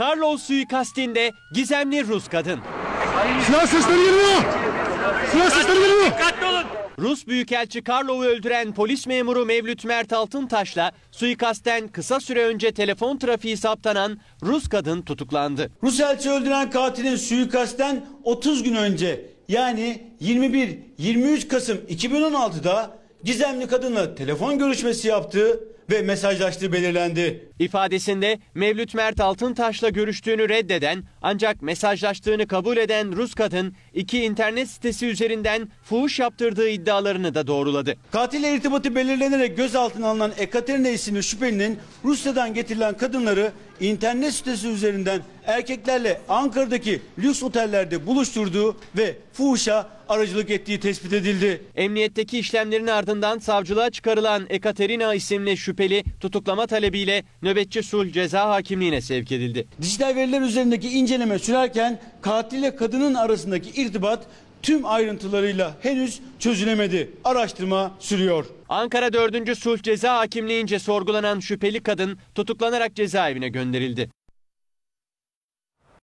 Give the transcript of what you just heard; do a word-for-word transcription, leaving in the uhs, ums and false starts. Karlov suikastinde gizemli Rus kadın. Silah sesleri geliyor! Silah sesleri geliyor! Dikkatli olun! Rus Büyükelçi Karlov'u öldüren polis memuru Mevlüt Mert Altıntaş'la suikasten kısa süre önce telefon trafiği saptanan Rus kadın tutuklandı. Rus elçi öldüren katilin suikasten otuz gün önce yani yirmi bir yirmi üç Kasım iki bin on altıda gizemli kadınla telefon görüşmesi yaptığı ve mesajlaştığı belirlendi. İfadesinde Mevlüt Mert Altıntaş'la görüştüğünü reddeden ancak mesajlaştığını kabul eden Rus kadın iki internet sitesi üzerinden fuhuş yaptırdığı iddialarını da doğruladı. Katille irtibatı belirlenerek gözaltına alınan Ekaterina isimli şüphelinin Rusya'dan getirilen kadınları internet sitesi üzerinden erkeklerle Ankara'daki lüks otellerde buluşturduğu ve fuhuşa aracılık ettiği tespit edildi. Emniyetteki işlemlerin ardından savcılığa çıkarılan Ekaterina isimli şüpheli tutuklama talebiyle nöbetçi sulh ceza hakimliğine sevk edildi. Dijital veriler üzerindeki inceleme sürerken katille kadının arasındaki irtibat tüm ayrıntılarıyla henüz çözülemedi. Araştırma sürüyor. Ankara dördüncü Sulh Ceza Hakimliği'nce sorgulanan şüpheli kadın tutuklanarak cezaevine gönderildi.